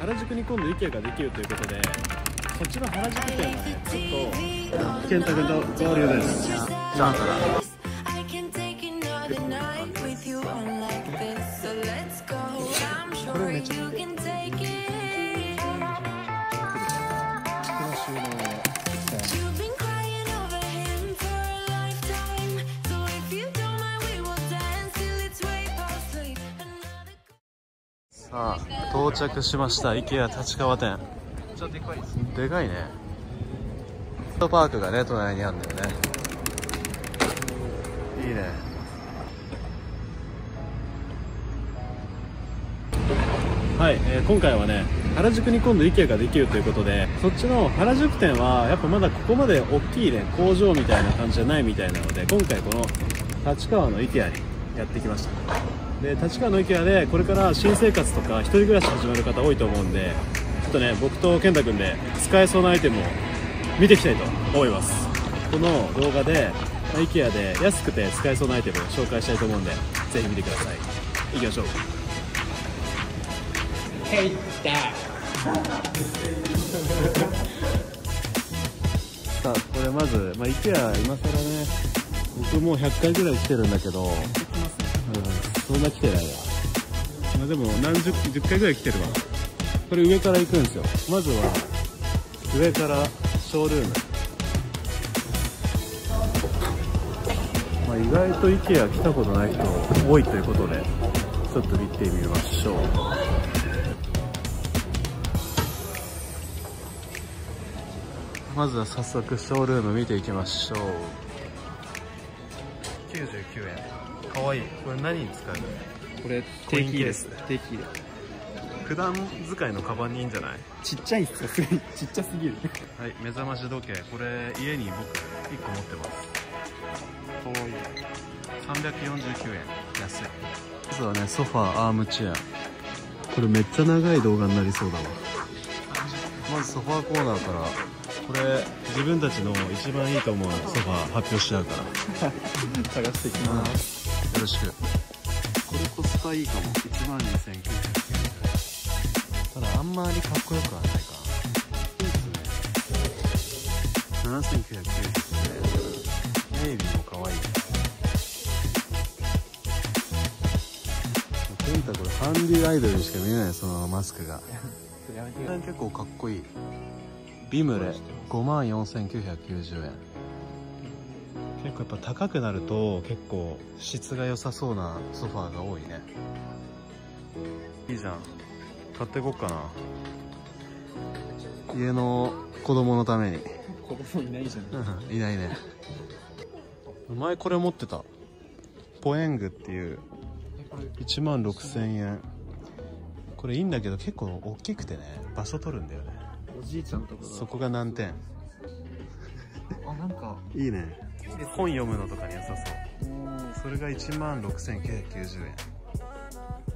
原宿に今度 IKEA ができるということで、こっちの原宿店はね、ちょっと健太君と合流です。チャンスだ。これめっちゃいい。さあ、到着しました IKEA 立川店。でかいね。フットパークがね、隣にあるんだよね。いいね。はい、今回はね、原宿に今度 IKEA ができるということで、そっちの原宿店はやっぱまだここまで大きいね、工場みたいな感じじゃないみたいなので、今回この立川の IKEA にやってきました。で、立川の IKEA でこれから新生活とか一人暮らし始める方多いと思うんで、ちょっとね、僕と健太君で使えそうなアイテムを見ていきたいと思います。この動画で IKEA で安くて使えそうなアイテムを紹介したいと思うんで、ぜひ見てください。行きましょう。Hey, Dad. さあ、これまず、IKEA 今更ね、僕もう100回ぐらい来てるんだけど、そんな来てないわ。まあでも何十、10回ぐらい来てるわ。これ上から行くんですよ。まずは上からショールーム。まあ、意外と IKEA 来たことない人多いということで、ちょっと見てみましょう。まずは早速ショールーム見ていきましょう。99円。かわいい。これ何に使えるの？これ定期です。定期。普段使いのカバンにいいんじゃない？ちっちゃいんですか？すごいちっちゃすぎる。はい、目覚まし時計。これ家に僕1個持ってます。かわいい。349円。安い。まずはね、ソファーアームチェア。これめっちゃ長い動画になりそうだわ。まずソファーコーナーから。これ自分たちの一番いいと思うソファー発表しちゃうから探していきます。よろしく。これコスパいいかも。1万2900円。ただあんまりかっこよくはないかな。7990円。ネイビーもかわいい。ケンタ、これハンディアイドルにしか見えない、そのマスクが。結構かっこいい。ビムレ54990円。結構やっぱ高くなると結構質が良さそうなソファーが多いね。いいじゃん、買ってこっかな、家の子供のために。子供いないじゃん。いないね。前これ持ってたポエングっていう16000円。これいいんだけど結構大きくてね、場所取るんだよね。おじいちゃんとかそこが難点。あ、なんかいいね。本読むのとかに良さそう。それが16990円。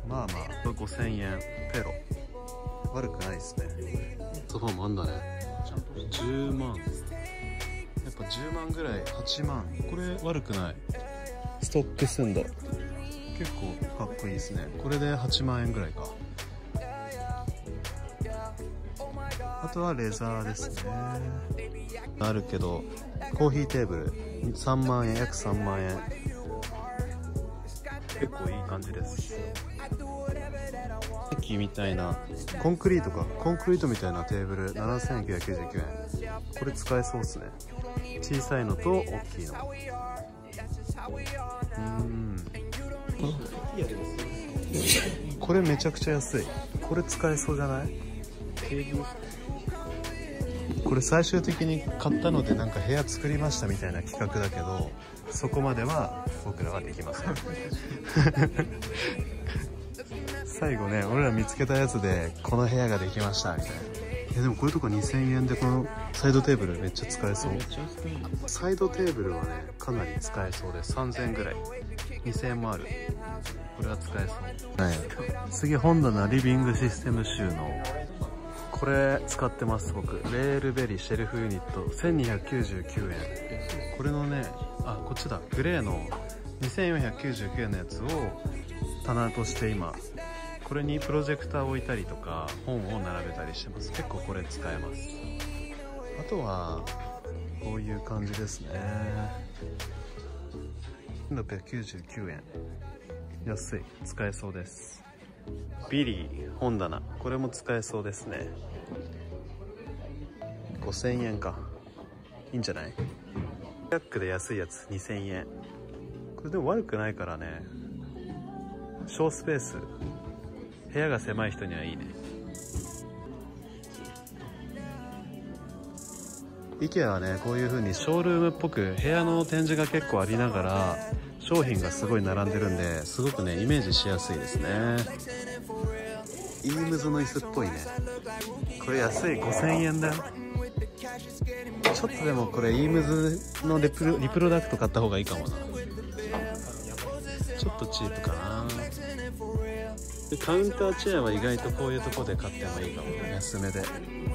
まあまあ、5000円。ペロ。悪くないですね。ソファもあんだね。10万。やっぱ10万ぐらい、8万。これ悪くない。ストックスンド。結構かっこいいですね。これで8万円ぐらいか。あとはレザーですね。あるけど、コーヒーテーブル3万円。約3万円。結構いい感じです。席みたいなコンクリートか、コンクリートみたいなテーブル7999円。これ使えそうっすね。小さいのと大きいの。これめちゃくちゃ安い。これ使えそうじゃない？これ最終的に買ったので、なんか部屋作りましたみたいな企画だけど、そこまでは僕らはできません。最後ね、俺ら見つけたやつでこの部屋ができましたみたいな。いやでもこれとか2000円でこのサイドテーブルめっちゃ使えそう。サイドテーブルはね、かなり使えそうで3000円ぐらい。2000円もある。これは使えそう、はい。次、本棚リビングシステム収納。これ使ってます僕。レールベリーシェルフユニット1299円。これのね、あ、こっちだ、グレーの2499円のやつを棚として今ここれにプロジェクターを置いたりとか本を並べたりしてます。結構これ使えます。あとはこういう感じですね。1699円、安い、使えそうです。ビリー本棚、これも使えそうですね。5000円か、いいんじゃない。ジャックで安いやつ2000円、これでも悪くないからね。小スペース、部屋が狭い人にはいいね。 IKEA はね、こういう風にショールームっぽく部屋の展示が結構ありながら商品がすごい並んでるんで、すごくねイメージしやすいですね。イームズの椅子っぽいね。これ安い、5000円だよ。ちょっとでもこれイームズのリプロダクト買った方がいいかもな。ちょっとチープかな。でカウンターチェアは意外とこういうとこで買ってもいいかもね、安めで。こい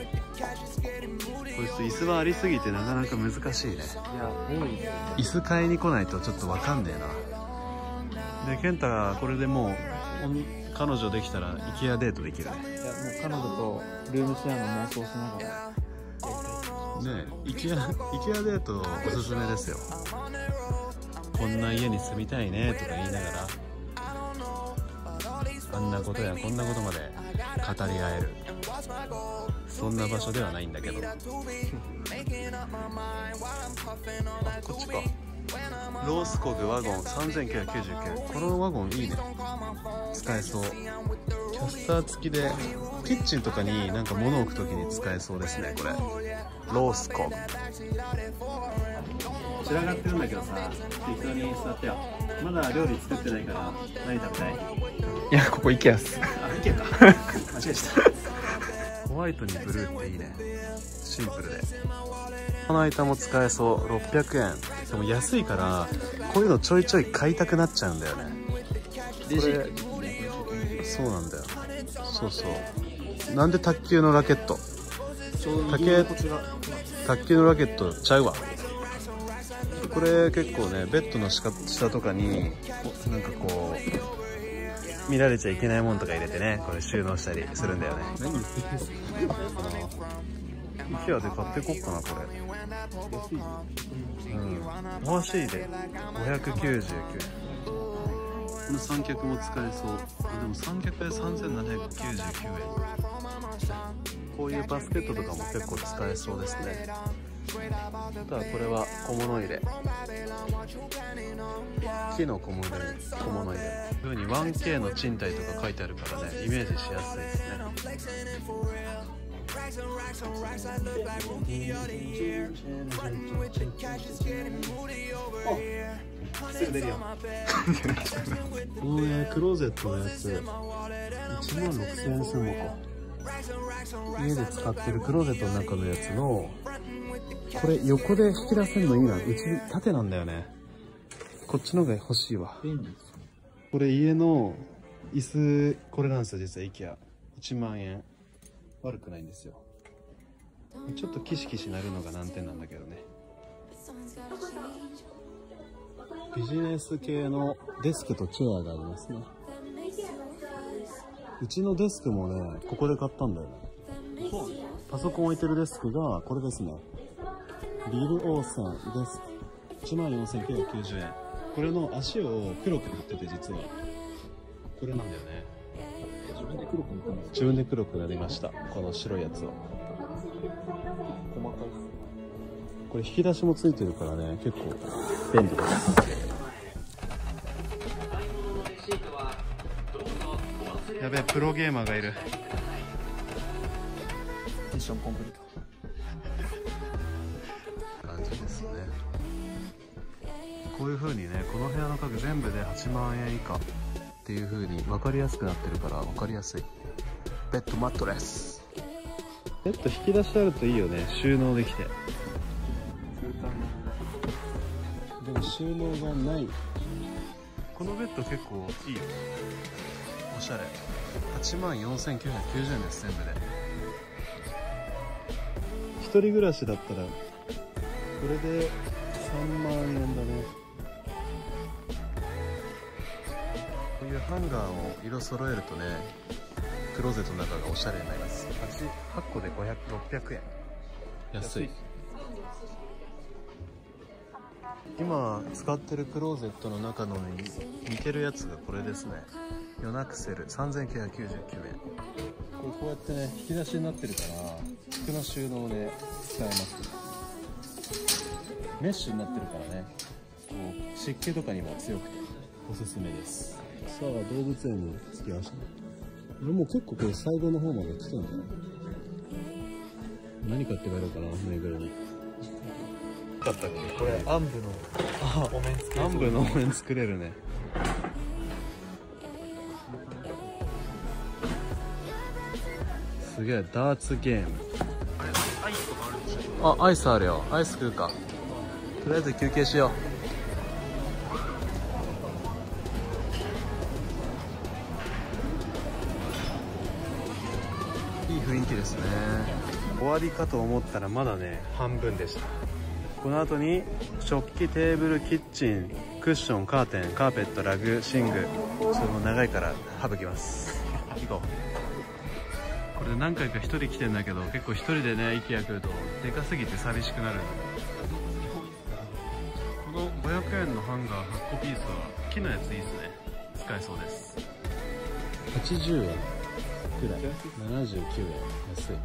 つ椅子はありすぎてなかなか難しいね。いや多いね。椅子買いに来ないとちょっとわかんねえな。で健太がこれでもう彼女できたら IKEA デートできるね。いやもう彼女とルームシェアの妄想しながらねえ IKEA デートおすすめですよ。こんな家に住みたいねとか言いながらあんなことやこんなことまで語り合える、そんな場所ではないんだけど。あ、こっちか。ロースコグワゴン3999円、このワゴンいいね、使えそう。キャスター付きでキッチンとかになんか物を置くときに使えそうですね。これロースコグ散らがってるんだけどさ、適当に座ってよ。まだ料理作ってないから何食べたい？いや、ここ IKEA っす。あ、IKEA か。間違えた。ホワイトにブルーっていいね、シンプルで。この間も使えそう、600円。でも安いからこういうのちょいちょい買いたくなっちゃうんだよね。これそうなんだよ。そうそう、なんで卓球のラケット、卓球のラケットちゃうわ。これ結構ね、ベッドの下とかになんかこう見られちゃいけないもんとか入れてね、これ収納したりするんだよね。何言ってるんですか。IKEA で買ってこっかな、これ安い、うん、欲しいで599円。この三脚も使えそう。でも三脚で3799円。こういうバスケットとかも結構使えそうですね。あとはこれは小物入れ、木の小物入れ。こういうふうに 1K の賃貸とか書いてあるからね、イメージしやすいですね。すぐ出るよ。このねクローゼットのやつ16000円するのか。家で使ってるクローゼットの中のやつのこれ横で引き出せるのいいな。うち縦なんだよね。こっちの方が欲しいわ。これ家の椅子、これなんですよ実は IKEA。1万円、悪くないんですよ。ちょっとキシキシなるのが難点なんだけどね。ビジネス系のデスクとチェアがありますね。うちのデスクもね、ここで買ったんだよね。パソコン置いてるデスクがこれですね。ビルオーサンデスク、14990円。これの足を黒く塗ってて、実はこれなんだよね。自分で黒くなりました、この白いやつを。細かい。これ引き出しもついてるからね、結構便利です。やべえ、プロゲーマーがいる。ミッションコンプリート。感じですね。こういう風にね、この部屋の家具全部で8万円以下っていう風に分かりやすくなってるから分かりやすい。ベッドマットレス。ベッド引き出しあるといいよね、収納できて。でも収納がない。このベッド結構いいよ。おしゃれ。84990円です全部で。一人暮らしだったらこれで3万円だね。いうハンガーを色揃えるとね、クローゼットの中がおしゃれになります。8個で500、600円。安い。今使ってるクローゼットの中のに似てるやつがこれですね。ヨナクセル3999円。こうやってね、引き出しになってるから服の収納で使えます。メッシュになってるからね、こう湿気とかにも強くておすすめです。さあ、動物園の付き合わせ、もう結構これ最後の方まで来たんだよ。何買って帰ろうかな、ぬいぐるみ。だったっけこれ、暗部のお面作れる。暗部のお面作れるね。すげえ、ダーツゲーム。あ、アイスあるよ。アイス食うか。とりあえず休憩しよう。雰囲気ですね。終わりかと思ったらまだね、半分でした。この後に食器、テーブル、キッチン、クッション、カーテン、カーペット、ラグ、寝具、それも長いから省きます。行こう。これ何回か1人来てんだけど、結構1人でね IKEA 来るとでかすぎて寂しくなる。この500円のハンガー8個ピースは木のやついいですね。使えそうです。80円くらい、79円、安い。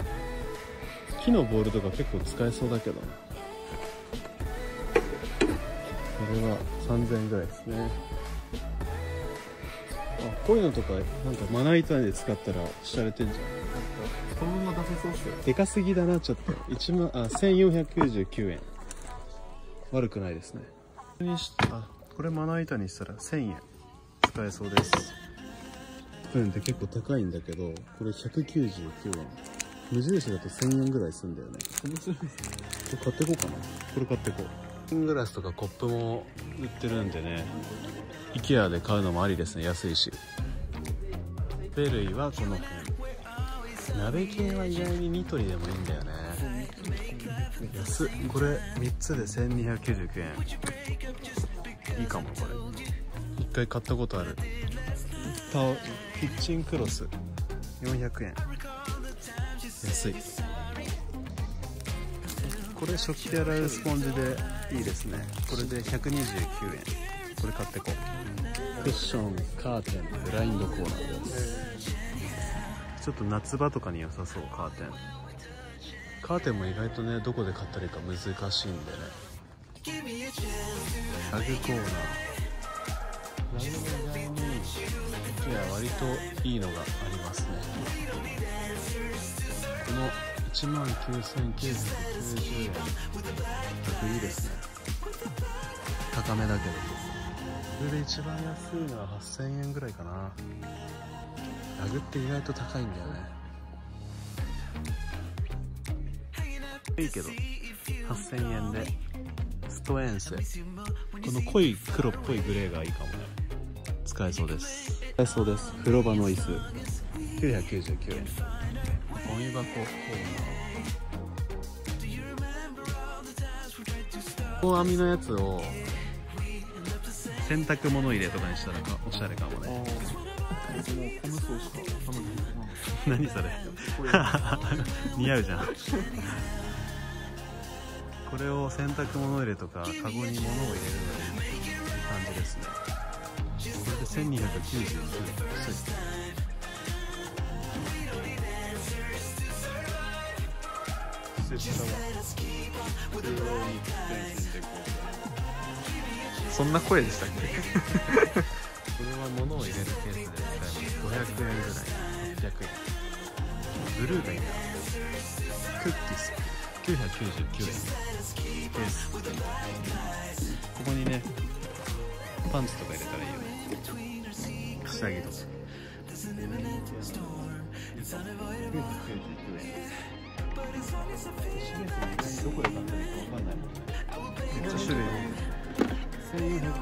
木のボールとか結構使えそうだけど、これは3000円ぐらいですね。あ、こういうのとかなんかまな板で使ったら洒落てんじゃん。このまま出せそうっすよ。でかすぎだな、ちょっと。1499円、悪くないですね。あ、これまな板にしたら1000円、使えそうです。って結構高いんだけど、これ199円。無印だと1000円ぐらいするんだよね。面白いですね。これ買ってこうかな。これ買ってこう。サングラスとかコップも売ってるんでね、 IKEA で買うのもありですね。安いし。ベルイはこの辺。鍋系は意外にニトリでもいいんだよね。安っ。これ3つで1299円。いいかもこれ。1回買ったことある。キッチンクロス400円、安い。これ食器洗うスポンジでいいですね。これで129円。これ買ってこう。クッション、カーテン、ブラインドコーナーです。ちょっと夏場とかに良さそう。カーテン、カーテンも意外とね、どこで買ったらいいか難しいんでね。ラグコーナー、意外に割といいのがありますね。この19,990円、いいですね。高めだけど。これで一番安いのは8,000円ぐらいかな。ラグって意外と高いんだよね。いいけど、8,000円でストエンセ。この濃い黒っぽいグレーがいいかもね。使えそうです。使えそうです。風呂場の椅子999円。ゴミ箱コーナー、この網のやつを洗濯物入れとかにしたらおしゃれかもね。何それ似合うじゃんこれを洗濯物入れとかカゴに物を入れるのにいい感じですね。これで1299円。そんな声でしたっけこれは物を入れるケースで使えます。500円ぐらい、800円。ブルーがいいな。クッキース999円です。ここにね、パンツとか入れたらいいよね。下着とか。どこで買ったらいいか分かんないもんね。めっちゃ種類多い。1499円。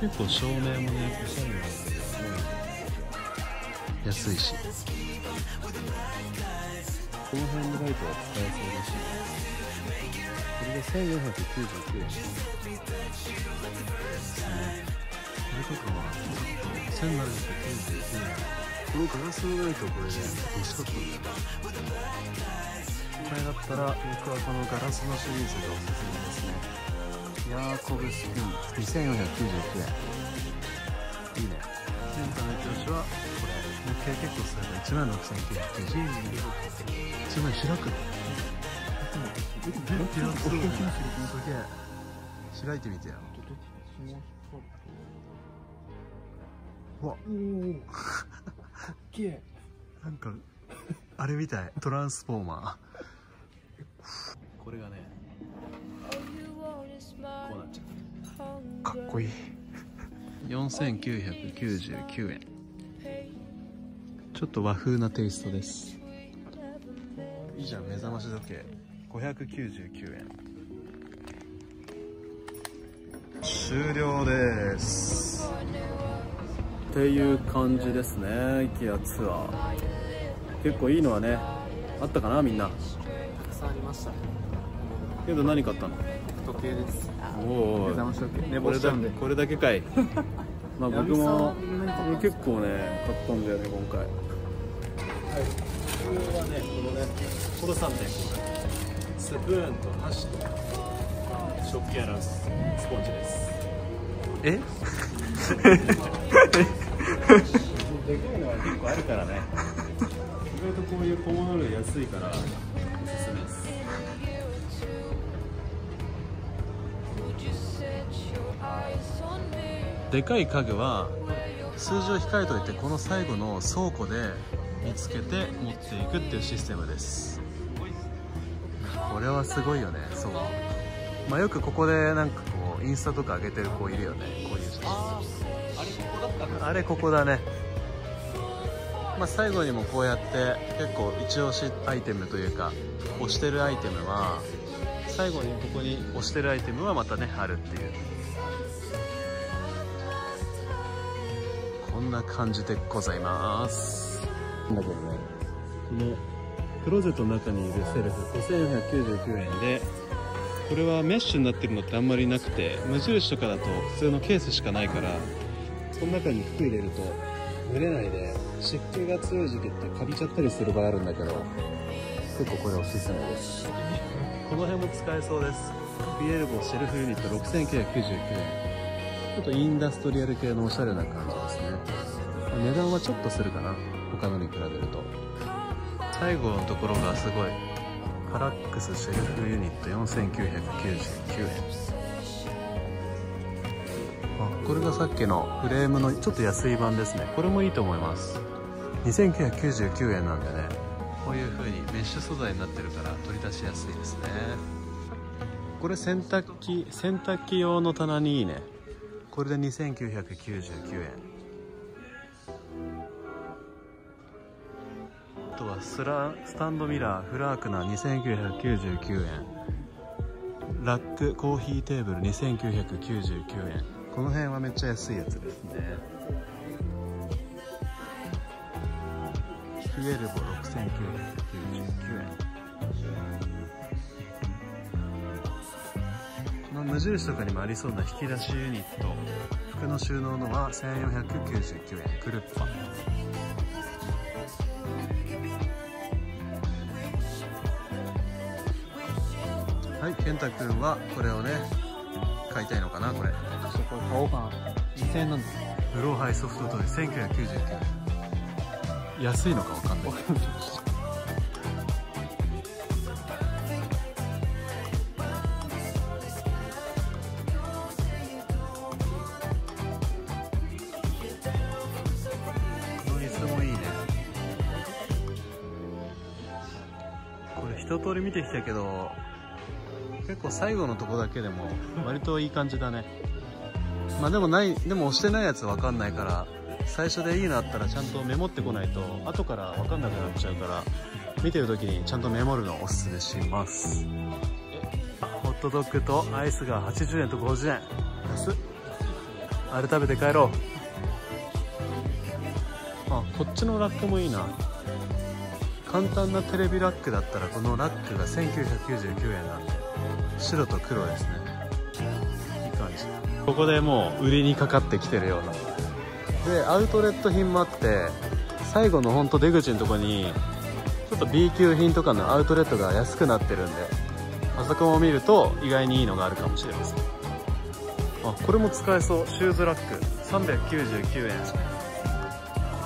結構照明もね、おしゃれなんだけど、安いし。この辺のライトは使えそうだし、これが1499円。これとかは1799円。このガラスのライトはこれね、欲しかったんだよな。これだったら僕はこのガラスのシリーズがおすすめですね。ヤーコブスピン2499円。いいね。前回の表紙はこれ。もう計結構すれば16990円。1枚開くの。すげえ。開いてみてよ。うわ。かっけえ。なんかあれみたい。トランスフォーマー。これがね。こうなっちゃう。かっこいい。4999円。ちょっと和風なテイストです。いいじゃん、目覚まし時計。599円。終了です。っていう感じですね。IKEA ツアー。結構いいのはね、あったかな、みんな。たくさんありました。けど何買ったの？時計です。おお。これだけかい。まあ僕も結構ね買ったんだよね今回。はい。これはねこの3点。スプーンと箸と食器洗うスポンジです。え？でかいのは結構あるからね。意外とこういう小物類安いからおすすめです。でかい家具は数字を控えといて、この最後の倉庫で見つけて持っていくっていうシステムです。これはすごいよね。そう、まあ、よくここでなんかこうインスタとか上げてる子いるよね、こういう人。あれここだね。まあ、最後にもこうやって結構一押しアイテムというか推してるアイテムは最後にここに推してるアイテムはまたねあるっていう、こんな感じでございます。なんだけどね、このクローゼットの中にいるセルフ5499円で、これはメッシュになってるのってあんまりなくて、無印とかだと普通のケースしかないから、この中に服入れると蒸れないで、湿気が強い時期ってかびちゃったりする場合あるんだけど、結構これおすすめです。この辺も使えそうです。ビエルボシェルフユニット6999円。ちょっとインダストリアル系のおしゃれな感じですね。値段はちょっとするかな、他のに比べると。最後のところがすごい。カラックスシェルフユニット4999円。あ、これがさっきのフレームのちょっと安い版ですね。これもいいと思います。2999円なんでね、こういう風にメッシュ素材になってるから取り出しやすいですね。これ洗濯機用の棚にいいね。これで2999円。あとはスタンドミラーフラークナー2999円。ラックコーヒーテーブル2999円。この辺はめっちゃ安いやつですね。ウェルボ6999円。この無印とかにもありそうな引き出しユニット、服の収納のは1499円。クルッパ。はい、健太くんはこれをね買いたいのかな。これ私これ買おうかな。2000円なんです。ブローハイソフトトイ1999円。安いのかわかんない。この椅子もいいね。これ一通り見てきたけど、結構最後のとこだけでも割といい感じだね。まあでも押してないやつわかんないから、最初でいいのあったらちゃんとメモってこないと後から分かんなくなっちゃうから、見てる時にちゃんとメモるのをおすすめします。ホットドッグとアイスが80円と50円。安っ。あれ食べて帰ろう。あ、こっちのラックもいいな。簡単なテレビラックだったらこのラックが1999円なんで、白と黒ですね。いい感じ。ここでもう売りにかかってきてるような。でアウトレット品もあって、最後のほんと出口のとこにちょっと B 級品とかのアウトレットが安くなってるんで、あそこを見ると意外にいいのがあるかもしれません。あ、これも使えそう。シューズラック399円。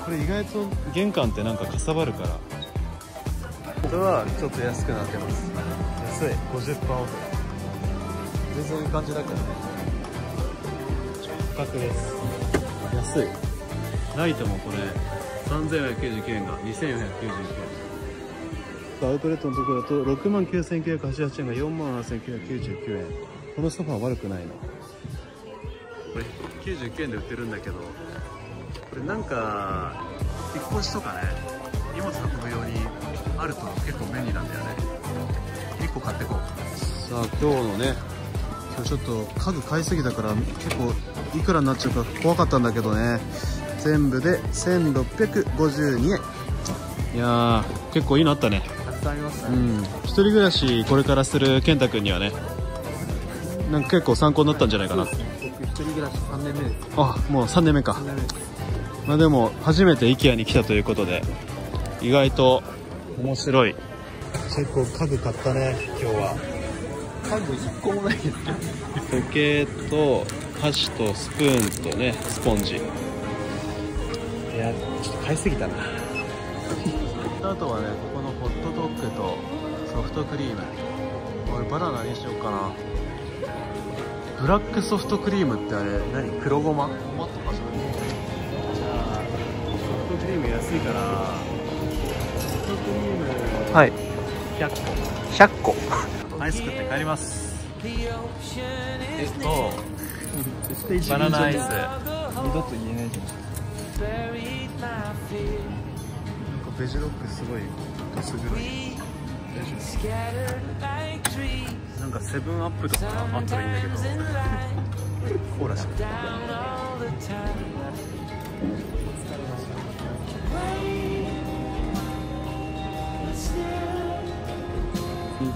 これ意外と玄関ってなんかかさばるから、これはちょっと安くなってます。安い。 50% オフ。全然いい感じだからね。直角です。安い。ライトもこれ3499円が2499円。アウトレットのところだと 69,988 円が 47,999 円。このソファー悪くないな。これ99円で売ってるんだけど、これなんか引っ越しとかね、荷物運ぶ用にあると結構便利なんだよね。1個買ってこう。さあ今日のね、今日ちょっと家具買いすぎたから結構いくらになっちゃうか怖かったんだけどね、全部で1652円。いやー結構いいのあったね。うん、一人暮らしこれからする健太君にはね、なんか結構参考になったんじゃないかな。僕一人暮らし3年目です。あ、もう3年目か。まあでも初めて IKEA に来たということで、意外と面白い。結構家具買ったね今日は。家具1個もないですけど時計と箸とスプーンとね、スポンジ。いやちょっと買いすぎたなあとはね、ここのホットドッグとソフトクリーム。俺バナナにしようかな。ブラックソフトクリームってあれ何？黒ごま？ごまってかそれ。じゃあソフトクリーム安いから、ソフトクリームはい100個アイス食って帰ります。バナナアイス二度と言えないじゃん。ベジロックすごいどす黒い。なんかセブンアップとかあったらいいんだけどコーラしか。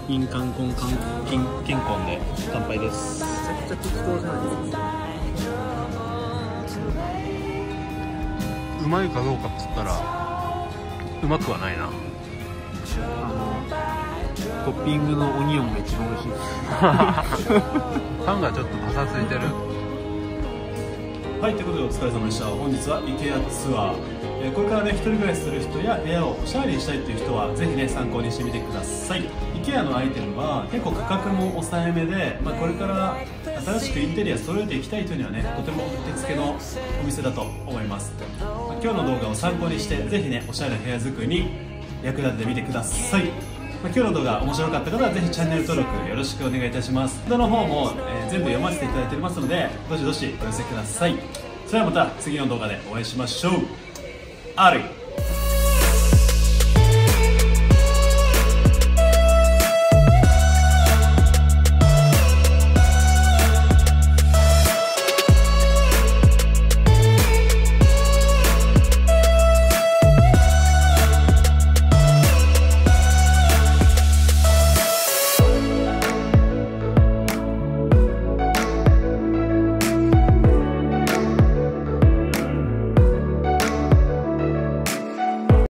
キンキンカンコンカンキンキンコンで乾杯です。めちゃくちゃ適当じゃないですか。うまいかどうかっつったらうまくはないな。トッピングのオニオンが一番美味しいパンがちょっとパサついてる。はい、ということでお疲れ様でした。本日は IKEA ツアー、これからね、一人暮らしする人や部屋をおしゃれにしたいという人はぜひね、参考にしてみてください。 IKEA のアイテムは結構価格も抑えめで、まあ、これから新しくインテリア揃えていきたいというにはね、とてもうってつけのお店だと思います。今日の動画を参考にして、ぜひね、おしゃれな部屋作りに役立ててみてください。今日の動画面白かった方はぜひチャンネル登録よろしくお願いいたします。動画の方も、全部読ませていただいておりますので、どしどしお寄せください。それではまた次の動画でお会いしましょう。あり